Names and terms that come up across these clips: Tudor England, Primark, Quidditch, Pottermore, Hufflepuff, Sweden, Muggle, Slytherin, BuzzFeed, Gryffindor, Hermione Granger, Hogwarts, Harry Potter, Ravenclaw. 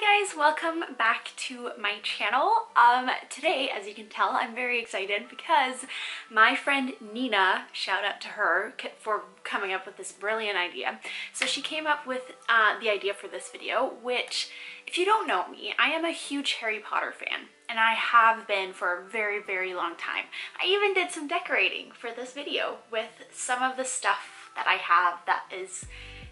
Hi guys, welcome back to my channel. Today, as you can tell, I'm very excited because my friend Nina, shout out to her for coming up with this brilliant idea. So she came up with the idea for this video, which if you don't know me, I am a huge Harry Potter fan, and I have been for a very, very long time. I even did some decorating for this video with some of the stuff that I have that is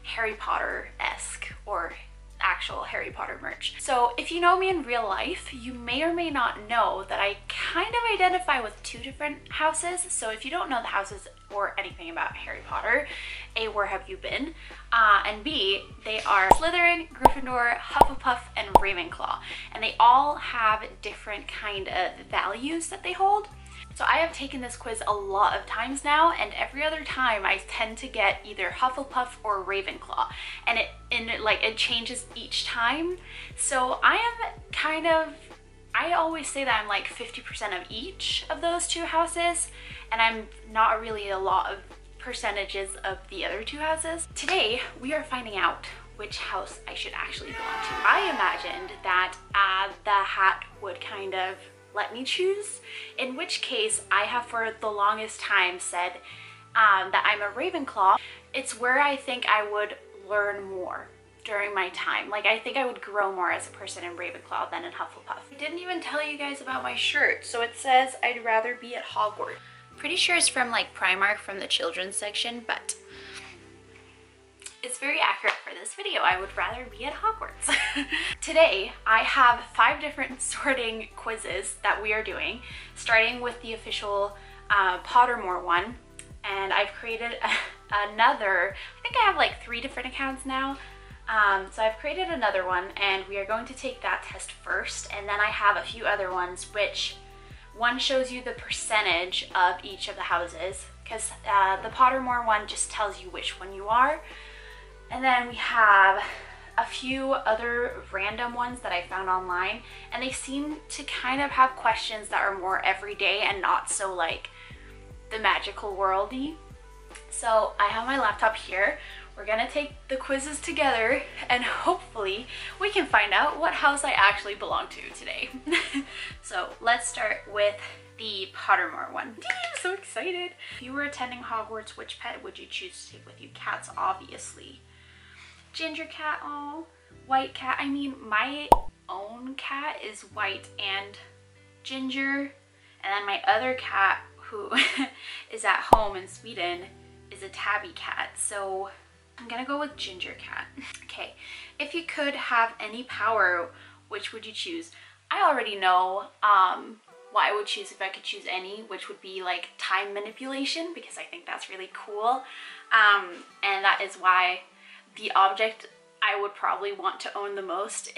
Harry Potter-esque or actual Harry Potter merch. So if you know me in real life, you may or may not know that I kind of identify with two different houses. So if you don't know the houses or anything about Harry Potter, A, where have you been? And B, they are Slytherin, Gryffindor, Hufflepuff, and Ravenclaw. And they all have different kind of values that they hold. So I have taken this quiz a lot of times now, and every other time I tend to get either Hufflepuff or Ravenclaw, and it changes each time. So I always say that I'm like 50% of each of those two houses, and I'm not really a lot of percentages of the other two houses. Today we are finding out which house I should actually belong to. I imagined that the hat would kind of let me choose, in which case I have for the longest time said that I'm a Ravenclaw. It's where I think I would learn more during my time. Like, I think I would grow more as a person in Ravenclaw than in Hufflepuff. I didn't even tell you guys about my shirt. So it says, "I'd rather be at Hogwarts." Pretty sure it's from like Primark, from the children's section, but it's very accurate for this video. I would rather be at Hogwarts. Today, I have 5 different sorting quizzes that we are doing, starting with the official Pottermore one. And I've created another, I think I have like 3 different accounts now. So I've created another one, and we are going to take that test first. And then I have a few other ones, which one shows you the percentage of each of the houses, because the Pottermore one just tells you which one you are. And then we have a few other random ones that I found online, and they seem to kind of have questions that are more everyday and not so like the magical worldy. So I have my laptop here. We're gonna take the quizzes together, and hopefully we can find out what house I actually belong to today. So let's start with the Pottermore one. I'm so excited. If you were attending Hogwarts, which pet would you choose to take with you? Cats, obviously. Ginger cat, oh, white cat. I mean, my own cat is white and ginger, and then my other cat, who is at home in Sweden, is a tabby cat, so I'm gonna go with ginger cat. Okay, if you could have any power, which would you choose? I already know what I would choose if I could choose any, which would be like time manipulation, because I think that's really cool, and that is why the object I would probably want to own the most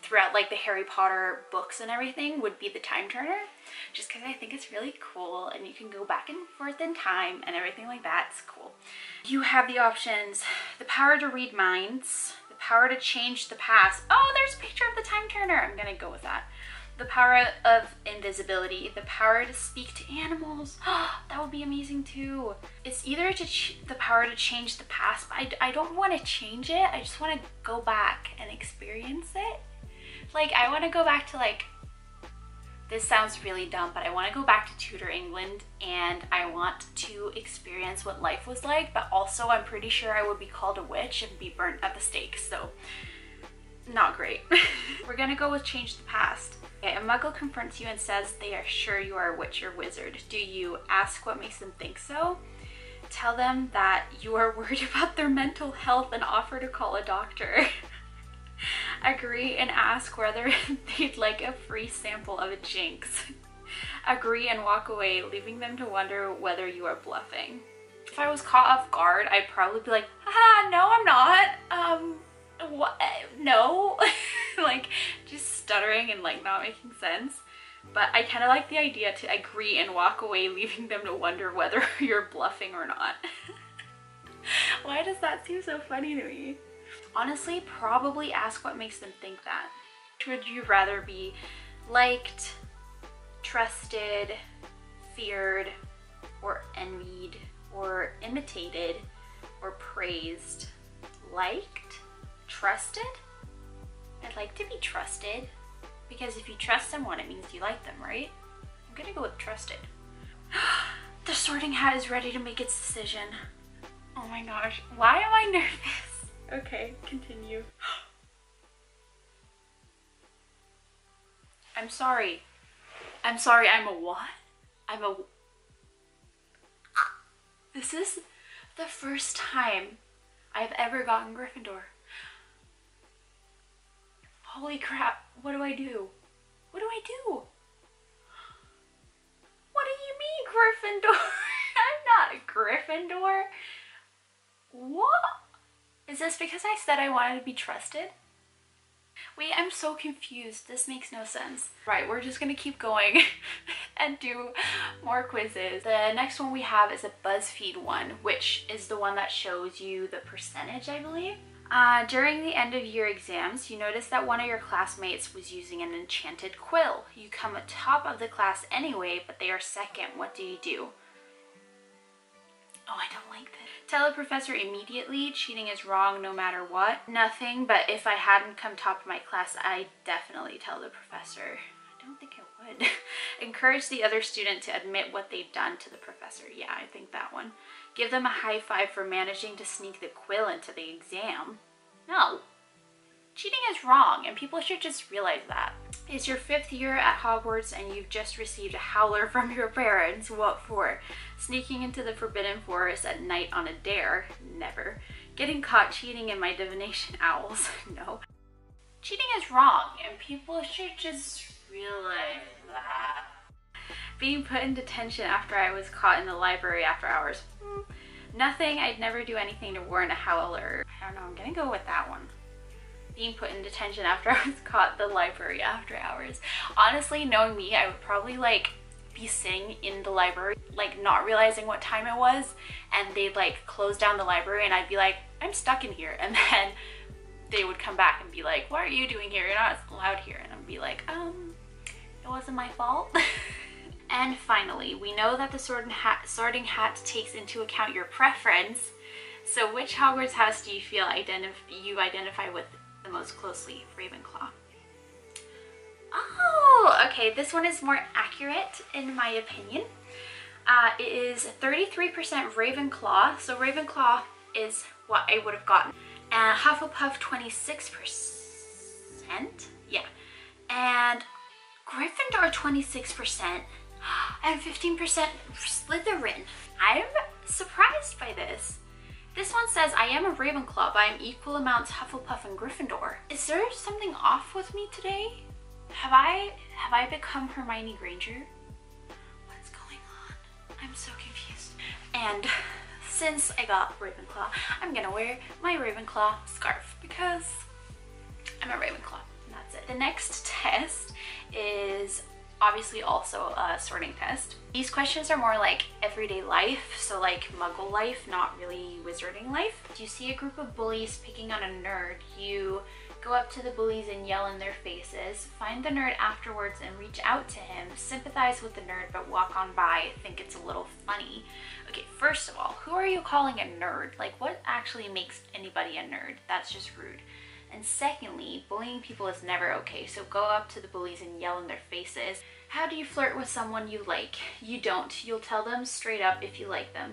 throughout like the Harry Potter books and everything would be the time turner, just because I think it's really cool and you can go back and forth in time and everything like that. It's cool. You have the options: the power to read minds, the power to change the past. Oh, there's a picture of the time turner. I'm gonna go with that. The power of invisibility, the power to speak to animals. That would be amazing too. It's either the power to change the past, but I don't want to change it. I just want to go back and experience it. Like, I want to go back to, like, this sounds really dumb, but I want to go back to Tudor England, and I want to experience what life was like, but also I'm pretty sure I would be called a witch and be burnt at the stake, so not great. We're gonna go with change the past. Okay, a muggle confronts you and says they are sure you are a witch or wizard. Do you ask what makes them think so? Tell them that you are worried about their mental health and offer to call a doctor. Agree and ask whether they'd like a free sample of a jinx. Agree and walk away, leaving them to wonder whether you are bluffing. If I was caught off guard, I'd probably be like, haha, no, I'm not. What? No. Like, just stuttering and like not making sense. But I kind of like the idea to agree and walk away, leaving them to wonder whether you're bluffing or not. Why does that seem so funny to me? Honestly, probably ask what makes them think that. Would you rather be liked, trusted, feared, or envied, or imitated, or praised? Liked? Trusted? I'd like to be trusted, because if you trust someone, it means you like them, right? I'm gonna go with trusted. The Sorting Hat is ready to make its decision. Oh my gosh, why am I nervous? Okay, continue. I'm sorry. I'm sorry, I'm a what? I'm a... This is the first time I've ever gotten Gryffindor. Holy crap, what do I do? What do I do? What do you mean, Gryffindor? I'm not a Gryffindor. What? Is this because I said I wanted to be trusted? Wait, I'm so confused. This makes no sense. Right, we're just gonna keep going and do more quizzes. The next one we have is a BuzzFeed one, which is the one that shows you the percentage, I believe. During the end of year exams, you notice that one of your classmates was using an enchanted quill. You come at top of the class anyway, but they are second. What do you do? Oh, I don't like this. Tell the professor immediately. Cheating is wrong no matter what. Nothing, but if I hadn't come top of my class, I'd definitely tell the professor. I don't think I would. Encourage the other student to admit what they've done to the professor. Yeah, I think that one. Give them a high five for managing to sneak the quill into the exam. No. Cheating is wrong, and people should just realize that. It's your fifth year at Hogwarts and you've just received a howler from your parents. What for? Sneaking into the Forbidden Forest at night on a dare? Never. Getting caught cheating in my divination owls? No. Cheating is wrong, and people should just realize that. Being put in detention after I was caught in the library after hours? Nothing. I'd never do anything to warrant a howler. I don't know. I'm gonna go with that one. Being put in detention after I was caught in the library after hours. Honestly, knowing me, I would probably like be sitting in the library, like not realizing what time it was, and they'd like close down the library and I'd be like, I'm stuck in here. And then they would come back and be like, what are you doing here? You're not allowed here. And I'd be like, it wasn't my fault. And finally, we know that the Sorting Hat takes into account your preference. So which Hogwarts house do you feel you identify with the most closely? Ravenclaw. Oh, okay, this one is more accurate in my opinion. It is 33% Ravenclaw, so Ravenclaw is what I would have gotten. And Hufflepuff 26%, yeah. And Gryffindor 26%, and 15% Slytherin. I'm surprised by this. This one says, I am a Ravenclaw, but I'm equal amounts Hufflepuff and Gryffindor. Is there something off with me today? Have I become Hermione Granger? What's going on? I'm so confused. And since I got Ravenclaw, I'm gonna wear my Ravenclaw scarf because I'm a Ravenclaw, and that's it. The next test is obviously also a sorting test. These questions are more like everyday life, so like muggle life, not really wizarding life. If you see a group of bullies picking on a nerd, you go up to the bullies and yell in their faces, find the nerd afterwards and reach out to him, sympathize with the nerd but walk on by, think it's a little funny. Okay, first of all, who are you calling a nerd? Like, what actually makes anybody a nerd? That's just rude. And secondly, bullying people is never okay, so go up to the bullies and yell in their faces. How do you flirt with someone you like? You don't. You'll tell them straight up if you like them.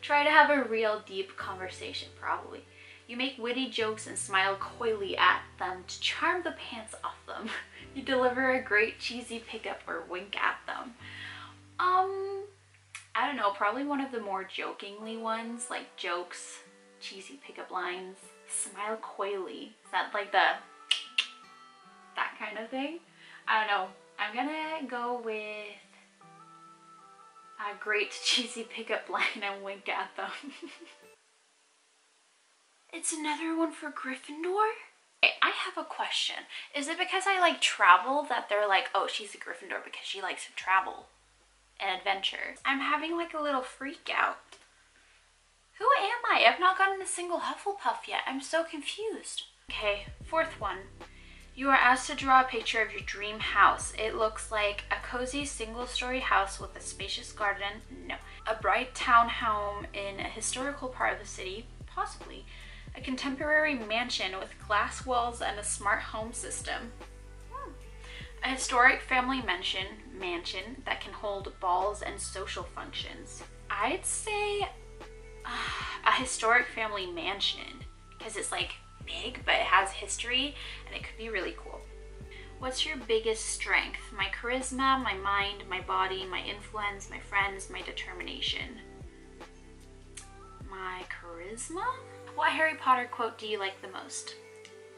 Try to have a real deep conversation, probably. You make witty jokes and smile coyly at them to charm the pants off them. You deliver a great cheesy pickup or wink at them. I don't know, probably one of the more jokingly ones, like jokes, cheesy pickup lines. Smile coyly. Is that like that kind of thing? I don't know. I'm gonna go with a great cheesy pickup line and wink at them. It's another one for Gryffindor? Okay, I have a question. Is it because I like travel that they're like, oh, she's a Gryffindor because she likes to travel and adventure? I'm having like a little freak out. Who am I? I've not gotten a single Hufflepuff yet. I'm so confused. Okay, fourth one. You are asked to draw a picture of your dream house. It looks like a cozy single-story house with a spacious garden. No. A bright town home in a historical part of the city. Possibly. a contemporary mansion with glass walls and a smart home system. A historic family mansion that can hold balls and social functions. I'd say a historic family mansion because it's like big but it has history and it could be really cool. What's your biggest strength? My charisma, my mind, my body, my influence, my friends, my determination. My charisma? What Harry Potter quote do you like the most?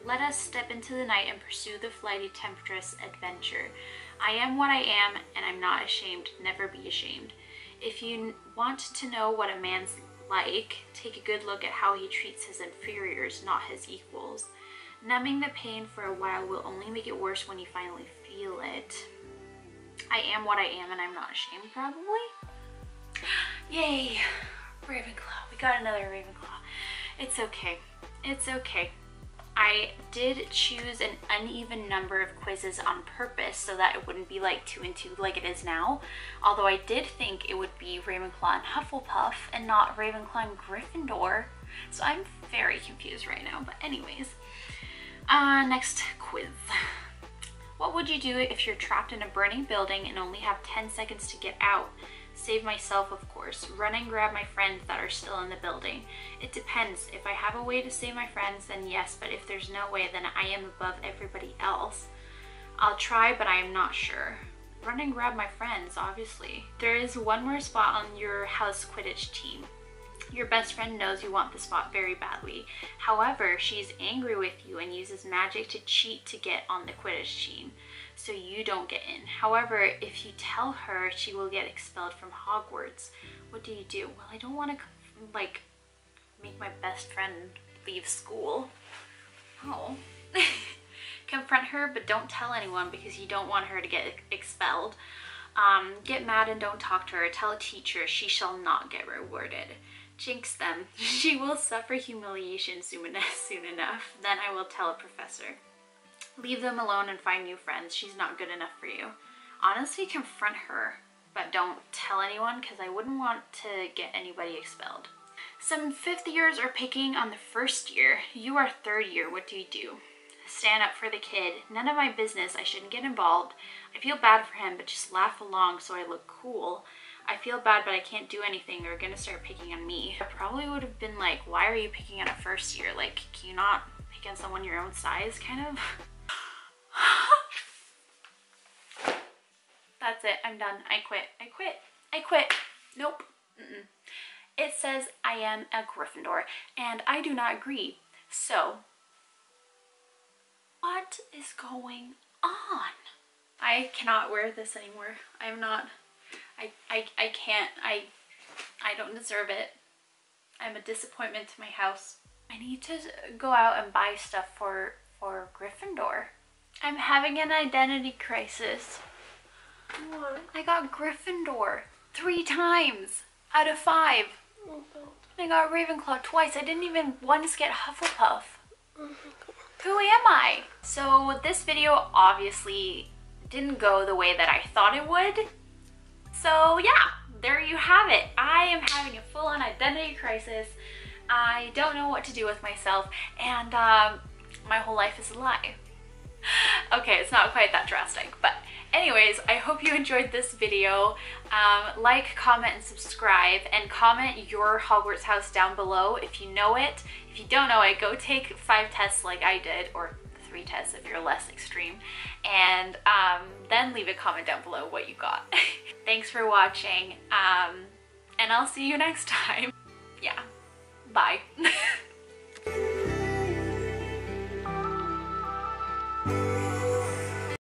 Let us step into the night and pursue the flighty temptress adventure. I am what I am, and I'm not ashamed. Never be ashamed. If you want to know what a man's like, take a good look at how he treats his inferiors, not his equals. Numbing the pain for a while will only make it worse when you finally feel it. I am what I am, and I'm not ashamed, probably. Yay! Ravenclaw. We got another Ravenclaw. It's okay. It's okay. I did choose an uneven number of quizzes on purpose so that it wouldn't be like 2 and 2 like it is now, although I did think it would be Ravenclaw and Hufflepuff and not Ravenclaw and Gryffindor, so I'm very confused right now, but anyways. Next quiz. What would you do if you're trapped in a burning building and only have 10 seconds to get out? Save myself, of course. Run and grab my friends that are still in the building. It depends. If I have a way to save my friends, then yes, but if there's no way, then I am above everybody else. I'll try, but I am not sure. Run and grab my friends, obviously. There is one more spot on your house Quidditch team. Your best friend knows you want the spot very badly. However, she's angry with you and uses magic to cheat to get on the Quidditch team, so you don't get in. However, if you tell her, she will get expelled from Hogwarts. What do you do? Well, I don't want to, like, make my best friend leave school. Oh. Confront her, but don't tell anyone because you don't want her to get expelled. Get mad and don't talk to her. Tell a teacher. She shall not get rewarded. Jinx them. She will suffer humiliation soon enough. Then I will tell a professor. Leave them alone and find new friends. She's not good enough for you. Honestly, confront her, but don't tell anyone because I wouldn't want to get anybody expelled. Some fifth years are picking on the first year. You are third year. What do you do? Stand up for the kid. None of my business. I shouldn't get involved. I feel bad for him, but just laugh along so I look cool. I feel bad, but I can't do anything. They're gonna start picking on me. I probably would have been like, why are you picking on a first year? Like, can you not pick on someone your own size, kind of? That's it. I'm done. I quit. I quit. I quit. Nope. Mm-mm. It says I am a Gryffindor, and I do not agree. So, what is going on? I cannot wear this anymore. I'm not. I can't. I don't deserve it. I'm a disappointment to my house. I need to go out and buy stuff for Gryffindor. I'm having an identity crisis. What? I got Gryffindor 3 times out of 5. Oh, God. I got Ravenclaw twice. I didn't even once get Hufflepuff. Oh, my God. Who am I? So this video obviously didn't go the way that I thought it would. So yeah, there you have it. I am having a full-on identity crisis. I don't know what to do with myself, and my whole life is a lie. Okay, it's not quite that drastic, but anyways, I hope you enjoyed this video. Like, comment, and subscribe, and comment your Hogwarts house down below if you know it. If you don't know it, go take 5 tests like I did, or 3 tests if you're less extreme, and then leave a comment down below what you got. Thanks for watching, and I'll see you next time. Yeah, bye.